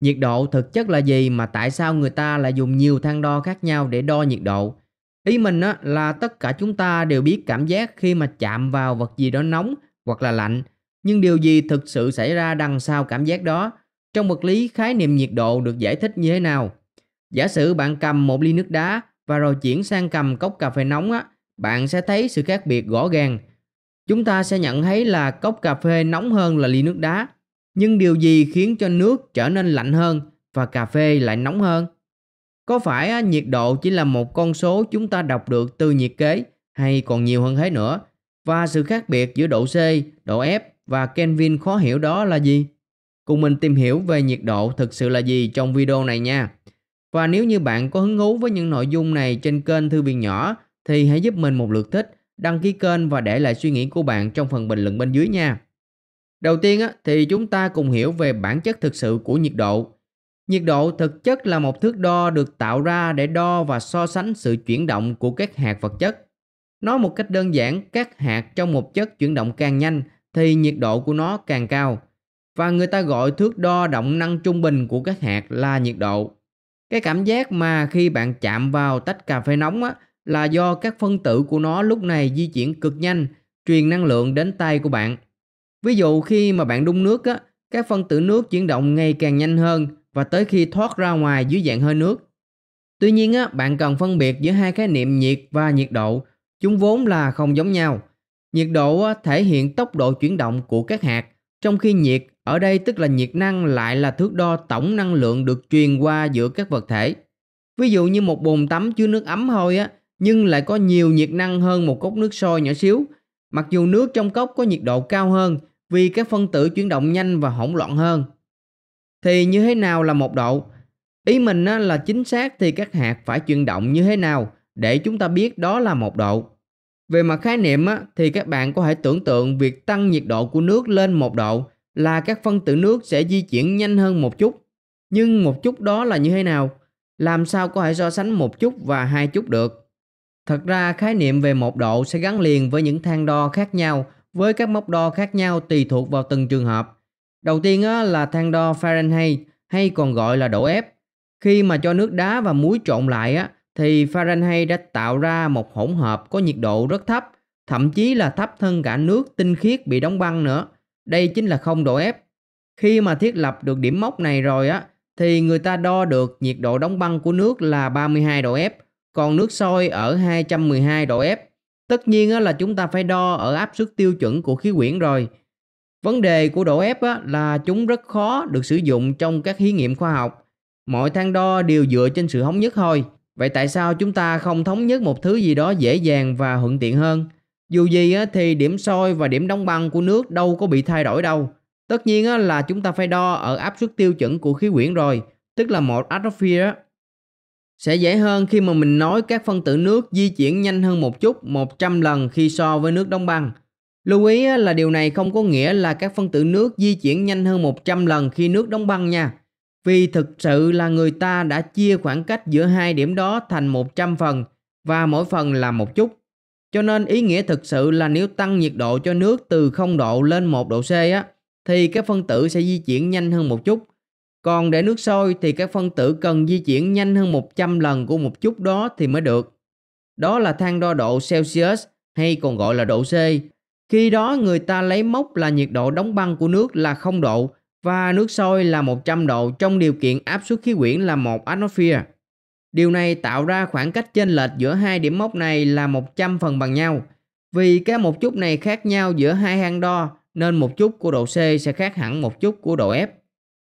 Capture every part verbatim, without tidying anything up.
Nhiệt độ thực chất là gì mà tại sao người ta lại dùng nhiều thang đo khác nhau để đo nhiệt độ? Ý mình á, là tất cả chúng ta đều biết cảm giác khi mà chạm vào vật gì đó nóng hoặc là lạnh. Nhưng điều gì thực sự xảy ra đằng sau cảm giác đó? Trong vật lý, khái niệm nhiệt độ được giải thích như thế nào? Giả sử bạn cầm một ly nước đá và rồi chuyển sang cầm cốc cà phê nóng á, bạn sẽ thấy sự khác biệt rõ ràng. Chúng ta sẽ nhận thấy là cốc cà phê nóng hơn là ly nước đá. Nhưng điều gì khiến cho nước trở nên lạnh hơn và cà phê lại nóng hơn? Có phải nhiệt độ chỉ là một con số chúng ta đọc được từ nhiệt kế hay còn nhiều hơn thế nữa? Và sự khác biệt giữa độ C, độ F và Kelvin khó hiểu đó là gì? Cùng mình tìm hiểu về nhiệt độ thực sự là gì trong video này nha. Và nếu như bạn có hứng thú với những nội dung này trên kênh Thư Viện Nhỏ thì hãy giúp mình một lượt thích, đăng ký kênh và để lại suy nghĩ của bạn trong phần bình luận bên dưới nha. Đầu tiên thì chúng ta cùng hiểu về bản chất thực sự của nhiệt độ. Nhiệt độ thực chất là một thước đo được tạo ra để đo và so sánh sự chuyển động của các hạt vật chất. Nói một cách đơn giản, các hạt trong một chất chuyển động càng nhanh thì nhiệt độ của nó càng cao. Và người ta gọi thước đo động năng trung bình của các hạt là nhiệt độ. Cái cảm giác mà khi bạn chạm vào tách cà phê nóng á, là do các phân tử của nó lúc này di chuyển cực nhanh, truyền năng lượng đến tay của bạn. Ví dụ khi mà bạn đun nước á, các phân tử nước chuyển động ngày càng nhanh hơn và tới khi thoát ra ngoài dưới dạng hơi nước. Tuy nhiên á, bạn cần phân biệt giữa hai khái niệm nhiệt và nhiệt độ. Chúng vốn là không giống nhau. Nhiệt độ á, thể hiện tốc độ chuyển động của các hạt, trong khi nhiệt ở đây tức là nhiệt năng lại là thước đo tổng năng lượng được truyền qua giữa các vật thể. Ví dụ như một bồn tắm chứa nước ấm thôi á, nhưng lại có nhiều nhiệt năng hơn một cốc nước sôi nhỏ xíu. Mặc dù nước trong cốc có nhiệt độ cao hơn vì các phân tử chuyển động nhanh và hỗn loạn hơn. Thì như thế nào là một độ? Ý mình á, là chính xác thì các hạt phải chuyển động như thế nào để chúng ta biết đó là một độ. Về mặt khái niệm á, thì các bạn có thể tưởng tượng việc tăng nhiệt độ của nước lên một độ là các phân tử nước sẽ di chuyển nhanh hơn một chút. Nhưng một chút đó là như thế nào? Làm sao có thể so sánh một chút và hai chút được? Thật ra khái niệm về một độ sẽ gắn liền với những thang đo khác nhau với các mốc đo khác nhau tùy thuộc vào từng trường hợp. Đầu tiên á, là thang đo Fahrenheit hay còn gọi là độ F. Khi mà cho nước đá và muối trộn lại á, thì Fahrenheit đã tạo ra một hỗn hợp có nhiệt độ rất thấp, thậm chí là thấp hơn cả nước tinh khiết bị đóng băng nữa. Đây chính là không độ F. Khi mà thiết lập được điểm mốc này rồi á, thì người ta đo được nhiệt độ đóng băng của nước là ba mươi hai độ F, còn nước sôi ở hai trăm mười hai độ F. Tất nhiên á, là chúng ta phải đo ở áp suất tiêu chuẩn của khí quyển rồi. Vấn đề của độ F á, là chúng rất khó được sử dụng trong các thí nghiệm khoa học. Mọi thang đo đều dựa trên sự thống nhất thôi. Vậy tại sao chúng ta không thống nhất một thứ gì đó dễ dàng và thuận tiện hơn? Dù gì á, thì điểm sôi và điểm đóng băng của nước đâu có bị thay đổi đâu. Tất nhiên á, là chúng ta phải đo ở áp suất tiêu chuẩn của khí quyển rồi, tức là một atmosphere. Sẽ dễ hơn khi mà mình nói các phân tử nước di chuyển nhanh hơn một chút một trăm lần khi so với nước đóng băng. Lưu ý là điều này không có nghĩa là các phân tử nước di chuyển nhanh hơn một trăm lần khi nước đóng băng nha. Vì thực sự là người ta đã chia khoảng cách giữa hai điểm đó thành một trăm phần và mỗi phần là một chút. Cho nên ý nghĩa thực sự là nếu tăng nhiệt độ cho nước từ không độ lên một độ C á, thì các phân tử sẽ di chuyển nhanh hơn một chút. Còn để nước sôi thì các phân tử cần di chuyển nhanh hơn một trăm lần của một chút đó thì mới được. Đó là thang đo độ Celsius hay còn gọi là độ C. Khi đó người ta lấy mốc là nhiệt độ đóng băng của nước là không độ và nước sôi là một trăm độ trong điều kiện áp suất khí quyển là một atmosphere. Điều này tạo ra khoảng cách chênh lệch giữa hai điểm mốc này là một trăm phần bằng nhau. Vì cái một chút này khác nhau giữa hai hang đo nên một chút của độ C sẽ khác hẳn một chút của độ F.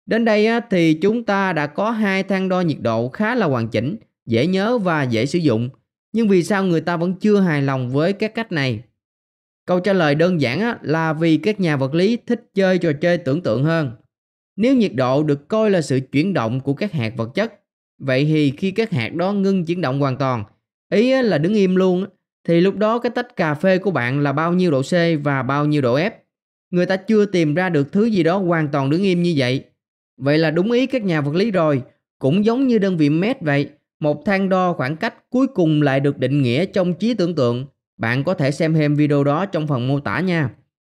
Đến đây thì chúng ta đã có hai thang đo nhiệt độ khá là hoàn chỉnh, dễ nhớ và dễ sử dụng. Nhưng vì sao người ta vẫn chưa hài lòng với các cách này? Câu trả lời đơn giản là vì các nhà vật lý thích chơi trò chơi tưởng tượng hơn. Nếu nhiệt độ được coi là sự chuyển động của các hạt vật chất, vậy thì khi các hạt đó ngưng chuyển động hoàn toàn, ý là đứng im luôn, thì lúc đó cái tách cà phê của bạn là bao nhiêu độ C và bao nhiêu độ F. Người ta chưa tìm ra được thứ gì đó hoàn toàn đứng im như vậy. Vậy là đúng ý các nhà vật lý rồi. Cũng giống như đơn vị mét vậy, một thang đo khoảng cách cuối cùng lại được định nghĩa trong trí tưởng tượng. Bạn có thể xem thêm video đó trong phần mô tả nha.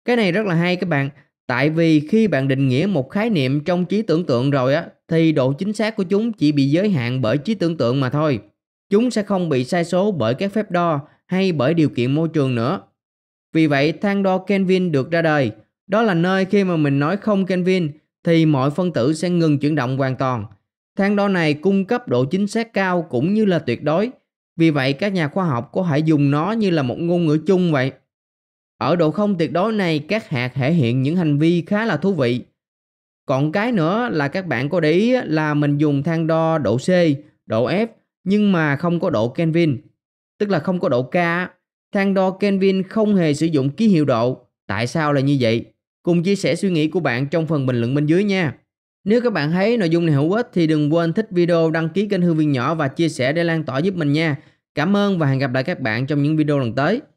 Cái này rất là hay các bạn. Tại vì khi bạn định nghĩa một khái niệm trong trí tưởng tượng rồi á, thì độ chính xác của chúng chỉ bị giới hạn bởi trí tưởng tượng mà thôi. Chúng sẽ không bị sai số bởi các phép đo hay bởi điều kiện môi trường nữa. Vì vậy, thang đo Kelvin được ra đời. Đó là nơi khi mà mình nói không Kelvin thì mọi phân tử sẽ ngừng chuyển động hoàn toàn. Thang đo này cung cấp độ chính xác cao cũng như là tuyệt đối. Vì vậy, các nhà khoa học có thể dùng nó như là một ngôn ngữ chung vậy. Ở độ không tuyệt đối này, các hạt thể hiện những hành vi khá là thú vị. Còn cái nữa là các bạn có để ý là mình dùng thang đo độ C, độ F nhưng mà không có độ Kelvin. Tức là không có độ K. Thang đo Kelvin không hề sử dụng ký hiệu độ. Tại sao là như vậy? Cùng chia sẻ suy nghĩ của bạn trong phần bình luận bên dưới nha. Nếu các bạn thấy nội dung này hữu ích thì đừng quên thích video, đăng ký kênh Hương Viên Nhỏ và chia sẻ để lan tỏa giúp mình nha. Cảm ơn và hẹn gặp lại các bạn trong những video lần tới.